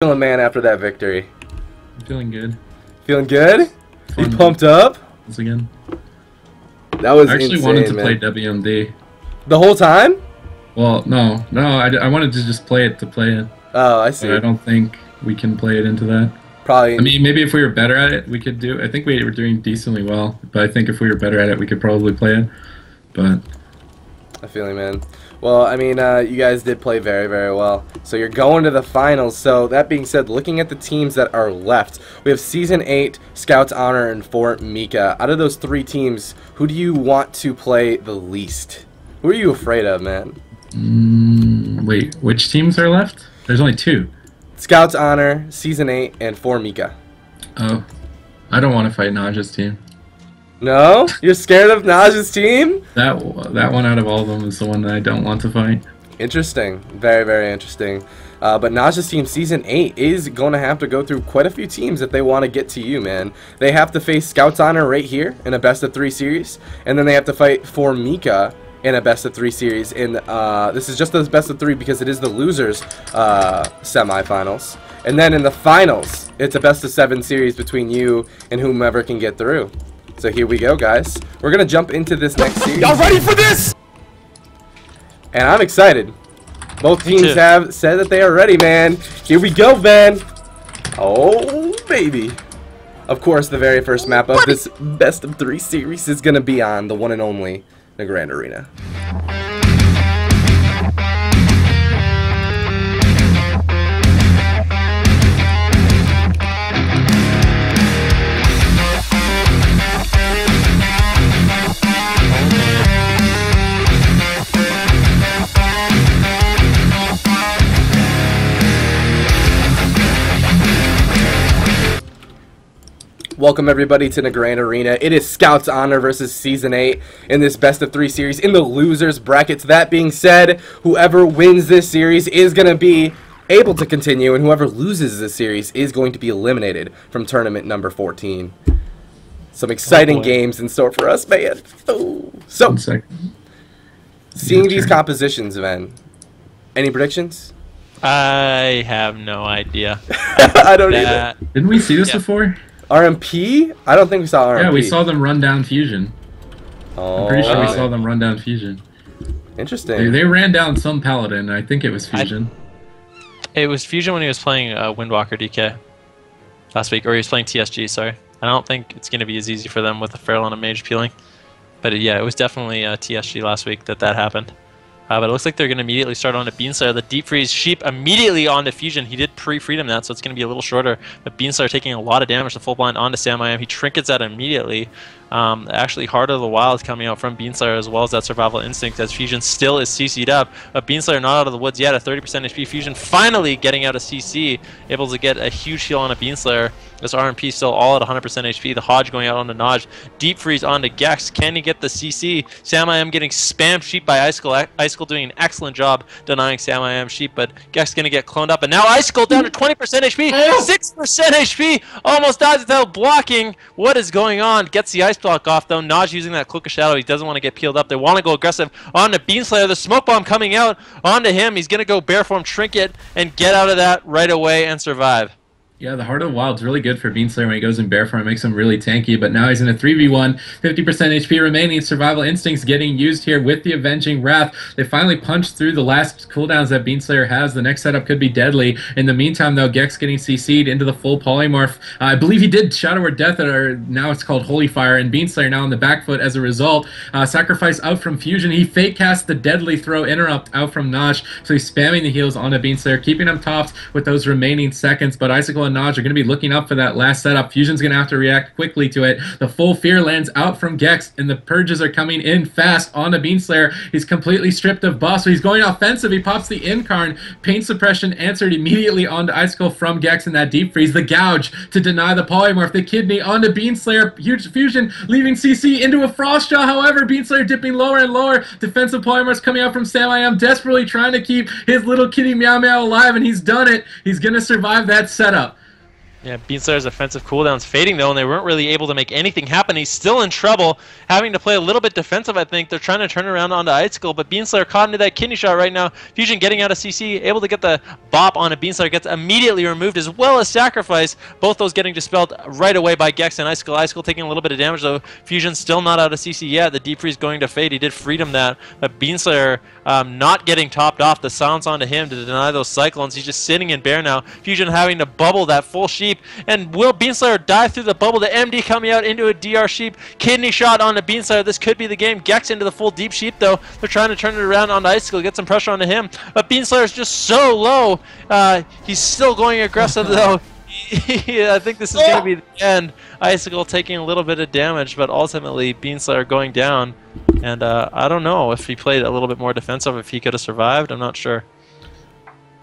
Feeling, man, after that victory? I'm feeling good. Feeling good? Fun. You pumped up? Once again. That was I actually wanted to play WMD. The whole time? Well, no. No, I wanted to just play it to play it. Oh, I see. But I don't think we can play it into that. Probably. I mean, maybe if we were better at it, we could do... I think we were doing decently well, but I think if we were better at it, we could probably play it. But... I feel you, man. Well, I mean, you guys did play very, very well. So you're going to the finals. So that being said, looking at the teams that are left, we have Season 8, Scouts Honor, and 4 Mika. Out of those three teams, who do you want to play the least? Who are you afraid of, man? Wait, which teams are left? There's only two. Scouts Honor, Season 8, and 4 Mika. Oh, I don't want to fight Nahj's team. No? You're scared of Nahj's team? That one out of all of them is the one that I don't want to fight. Interesting. Very, very interesting. But Nahj's team Season 8 is going to have to go through quite a few teams if they want to get to you, man. They have to face Scouts Honor right here in a best-of-3 series, and then they have to fight 4 Mika in a best-of-3 series. And this is just the best-of-3 because it is the losers' semifinals. And then in the finals, it's a best-of-7 series between you and whomever can get through. So here we go, guys. We're going to jump into this next series. Y'all ready for this? And I'm excited. Both teams have said that they are ready, man. Here we go, man. Oh, baby. Of course, the very first map of this best-of-3 series is going to be on the one and only, the Grand Arena. Welcome everybody to the Grand Arena. It is Scouts Honor versus Season 8 in this best-of-3 series in the losers brackets. That being said, whoever wins this series is going to be able to continue, and whoever loses this series is going to be eliminated from tournament number 14. Some exciting games in store for us, man. Oh. So, seeing these compositions, man, any predictions? I have no idea. I don't either. Didn't we see this before? RMP? I don't think we saw RMP. Yeah, we saw them run down Fuzion. Oh, I'm pretty sure we saw them run down Fuzion. Interesting. They ran down some Paladin. I think it was Fuzion. It was Fuzion when he was playing Windwalker DK last week, or he was playing TSG, sorry. I don't think it's going to be as easy for them with a Feral and a Mage peeling. But yeah, it was definitely TSG last week that happened. But it looks like they're going to immediately start on a Beanslayer. The Deep Freeze Sheep immediately onto Fuzion. He did pre-freedom that, so it's going to be a little shorter. But Beanslayer taking a lot of damage. The full blind onto Sam I Am. He trinkets that immediately. Actually, Heart of the Wild coming out from Beanslayer as well as that Survival Instinct as Fuzion still is CC'd up. But Beanslayer not out of the woods yet. A 30% HP. Fuzion finally getting out of CC. Able to get a huge heal on a Beanslayer. This RMP still all at 100% HP. The Hodge going out onto Nahj. Deep Freeze onto Gekz. Can he get the CC? Sam I Am getting spammed sheep by Icicle. Icicle doing an excellent job denying Sam I Am sheep, but Gekz going to get cloned up. And now Icicle down to 20% HP. 6% HP. Almost dies without blocking. What is going on? Gets the ice block off, though. Nahj using that Cloak of Shadow. He doesn't want to get peeled up. They want to go aggressive onto Beanslayer. The smoke bomb coming out onto him. He's going to go bear form trinket and get out of that right away and survive. Yeah, the Heart of the Wild's really good for Beanslayer when he goes in bear form. It makes him really tanky, but now he's in a 3v1, 50% HP remaining. Survival Instinct's getting used here with the Avenging Wrath. They finally punched through the last cooldowns that Beanslayer has. The next setup could be deadly. In the meantime, though, Gekz getting CC'd into the full Polymorph. I believe he did Shadow or Death, or now it's called Holy Fire, and Beanslayer now on the back foot as a result. Sacrifice out from Fuzion. He fake cast the Deadly Throw Interrupt out from Nahj, so he's spamming the heals onto Beanslayer, keeping him topped with those remaining seconds, but Icicle and Nahj are going to be looking up for that last setup. Fusion's going to have to react quickly to it. The full fear lands out from Gekz, and the purges are coming in fast on the Beanslayer. He's completely stripped of buff, so he's going offensive. He pops the Incarn. Pain Suppression answered immediately onto Icicle from Gekz in that Deep Freeze. The Gouge to deny the Polymorph. The Kidney onto Beanslayer. Huge Fuzion leaving CC into a Frostjaw. However, Beanslayer dipping lower and lower. Defensive Polymorphs coming out from Sam I Am, desperately trying to keep his little kitty Meow Meow alive, and he's done it. He's going to survive that setup. Yeah, Beanslayer's offensive cooldown's fading, though, and they weren't really able to make anything happen. He's still in trouble, having to play a little bit defensive, I think. They're trying to turn around onto Icicle, but Beanslayer caught into that kidney shot right now. Fuzion getting out of CC, able to get the bop on a Beanslayer, gets immediately removed, as well as Sacrifice. Both those getting dispelled right away by Gekz and Icicle. Icicle taking a little bit of damage, though. Fusion's still not out of CC yet. The Deep Freeze going to fade. He did freedom that, but Beanslayer not getting topped off. The silence onto him to deny those Cyclones. He's just sitting in bear now. Fuzion having to bubble that full sheet. And will Beanslayer dive through the bubble? The MD coming out into a DR sheep. Kidney shot on the Beanslayer. This could be the game. Gekz into the full deep sheep, though. They're trying to turn it around on Icicle, get some pressure onto him. But Beanslayer's just so low. He's still going aggressive, though. I think this is going to be the end. Icicle taking a little bit of damage, but ultimately Beanslayer going down. And I don't know if he played a little bit more defensive, if he could have survived. I'm not sure.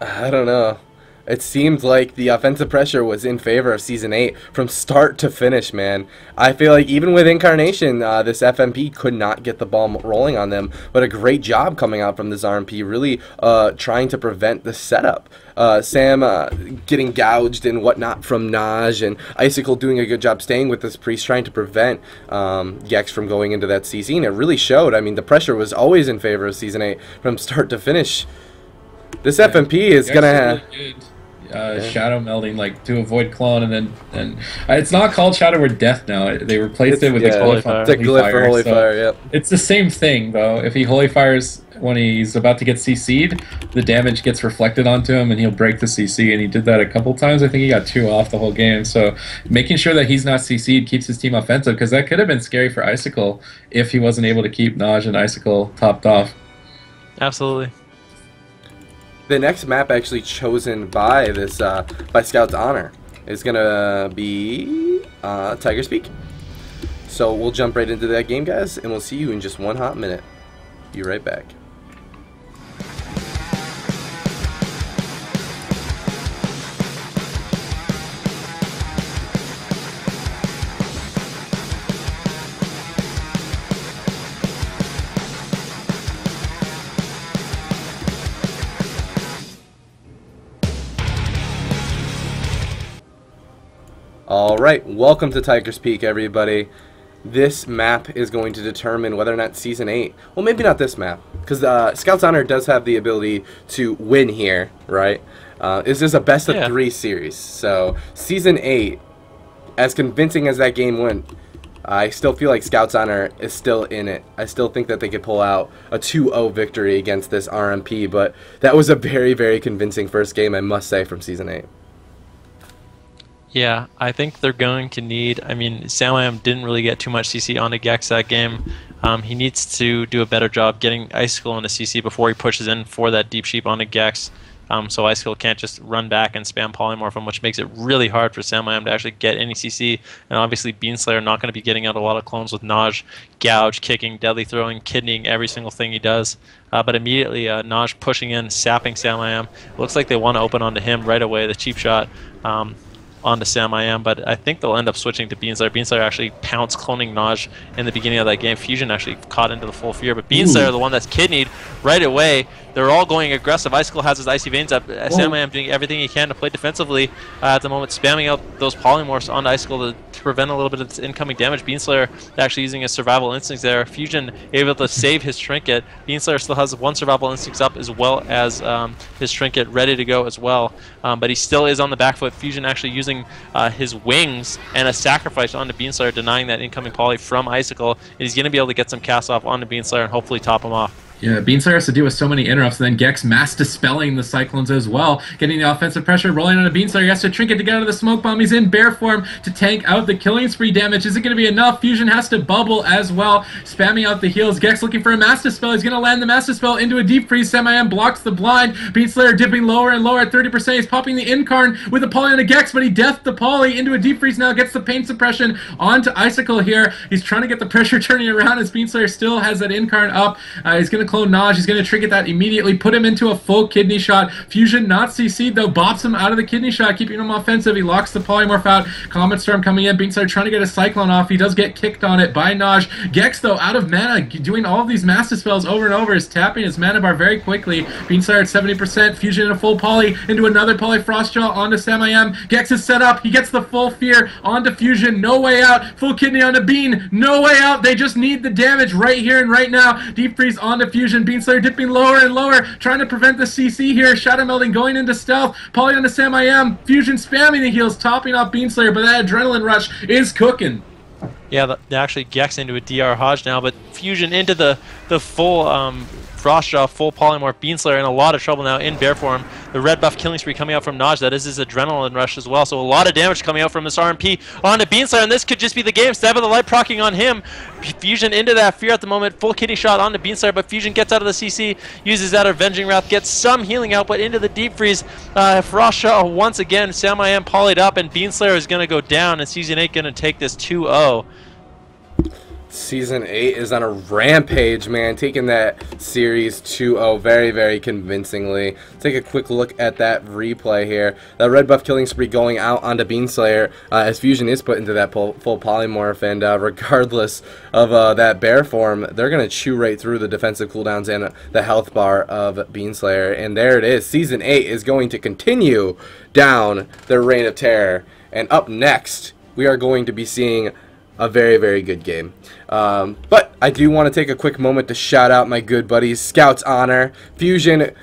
I don't know. It seemed like the offensive pressure was in favor of Season 8 from start to finish, man. I feel like even with Incarnation, this FMP could not get the ball rolling on them. But a great job coming out from this RMP, really trying to prevent the setup. Sam getting gouged and whatnot from Nahj, and Icicle doing a good job staying with this priest, trying to prevent Gekz from going into that CC. And it really showed. I mean, the pressure was always in favor of Season 8 from start to finish. This FMP is going to have... shadow melding, like to avoid clone, and then it's not called Shadow or Death now. They replaced it with the Holy Fire. Yep. It's the same thing though. If he Holy Fires when he's about to get CC'd, the damage gets reflected onto him, and he'll break the CC. And he did that a couple times. I think he got 2 off the whole game. So making sure that he's not CC'd keeps his team offensive, because that could have been scary for Icicle if he wasn't able to keep Nahj and Icicle topped off. Absolutely. The next map actually chosen by this by Scouts Honor is gonna be Tiger's Peak. So we'll jump right into that game, guys, and we'll see you in just one hot minute. Be right back. Alright, welcome to Tiger's Peak, everybody. This map is going to determine whether or not Season 8... Well, maybe not this map, because Scouts Honor does have the ability to win here, right? This is a best-of-3 series, so Season 8, as convincing as that game went, I still feel like Scouts Honor is still in it. I still think that they could pull out a 2-0 victory against this RMP, but that was a very, very convincing first game, I must say, from Season 8. Yeah, I think they're going to need... I mean, Sam I Am didn't really get too much CC onto Gekz that game. He needs to do a better job getting Icicle onto CC before he pushes in for that deep sheep onto Gekz. So Icicle can't just run back and spam polymorph him, which makes it really hard for Sam I Am to actually get any CC. And obviously Beanslayer not going to be getting out a lot of clones with Nahj, gouge, kicking, deadly throwing, kidneying every single thing he does. But immediately Nahj pushing in, sapping Sam I Am. Looks like they want to open onto him right away, the cheap shot. Onto Sam I Am, but I think they'll end up switching to Beanslayer. Beanslayer actually pounced, cloning Nahj in the beginning of that game. Fuzion actually caught into the full fear, but Beanslayer, the one that's kidneyed right away. They're all going aggressive. Icicle has his icy veins up. Whoa. Sam I Am doing everything he can to play defensively at the moment, spamming out those polymorphs onto Icicle to prevent a little bit of this incoming damage. Beanslayer actually using his survival instincts there. Fuzion able to save his trinket. Beanslayer still has one survival instincts up, as well as his trinket ready to go as well. But he still is on the back foot. Fuzion actually using his wings and a sacrifice onto Beanslayer, denying that incoming poly from Icicle. And he's going to be able to get some cast off onto Beanslayer and hopefully top him off. Yeah, Beanslayer has to deal with so many interrupts, and then Gekz mass dispelling the Cyclones as well, getting the offensive pressure rolling on a Beanslayer. He has to trinket to get out of the smoke bomb. He's in bear form to tank out the killing spree damage. Is it going to be enough? Fuzion has to bubble as well, spamming out the heals. Gekz looking for a mass dispel. He's going to land the mass dispel into a deep freeze. Sam I Am blocks the blind. Beanslayer dipping lower and lower at 30%. He's popping the incarn with a poly on a Gekz, but he deathed the poly into a deep freeze now. Gets the pain suppression onto Icicle here. He's trying to get the pressure turning around as Beanslayer still has that incarn up. He's going to to clone Nahj. He's going to trinket that immediately, put him into a full kidney shot. Fuzion not CC'd though, bops him out of the kidney shot, keeping him offensive. He locks the polymorph out. Comet Storm coming in. Beanslayerx trying to get a Cyclone off. He does get kicked on it by Nahj. Gekz though, out of mana, doing all of these Master Spells over and over, is tapping his mana bar very quickly. Beanslayerx at 70%. Fuzion in a full poly, into another poly. Frostjaw onto Sam I Am. Gekz is set up. He gets the full fear onto Fuzion. No way out. Full kidney onto Bean. No way out. They just need the damage right here and right now. Deep Freeze onto Fuzion. Beanslayer dipping lower and lower, trying to prevent the CC here. Shadow Melding going into stealth. Poly onto Sam I Am. Fuzion spamming the heals, topping off Beanslayer, but that adrenaline rush is cooking. Yeah, actually Gekz into a DR Hodge now, but Fuzion into the full Frostjaw, full Polymorph. Beanslayer in a lot of trouble now in bear form. The red buff killing spree coming out from Nahj. That is his adrenaline rush as well, so a lot of damage coming out from this RMP onto Beanslayer, and this could just be the game. Stab of the Light proccing on him. Fuzion into that fear at the moment. Full kidney shot onto Beanslayer, but Fuzion gets out of the CC, uses that Avenging Wrath, gets some healing out, but into the Deep Freeze. Frostjaw once again. Sam I Am polyed up, and Beanslayer is going to go down, and Season 8 going to take this 2-0. Season 8 is on a rampage, man, taking that series 2-0 very, very convincingly. Take a quick look at that replay here. That red buff killing spree going out onto Beanslayer as Fuzion is put into that full polymorph, and regardless of that bear form, they're going to chew right through the defensive cooldowns and the health bar of Beanslayer. And there it is. Season 8 is going to continue down their reign of terror. And up next, we are going to be seeing a very, very good game. But I do want to take a quick moment to shout out my good buddies, Scouts Honor, Fuzion,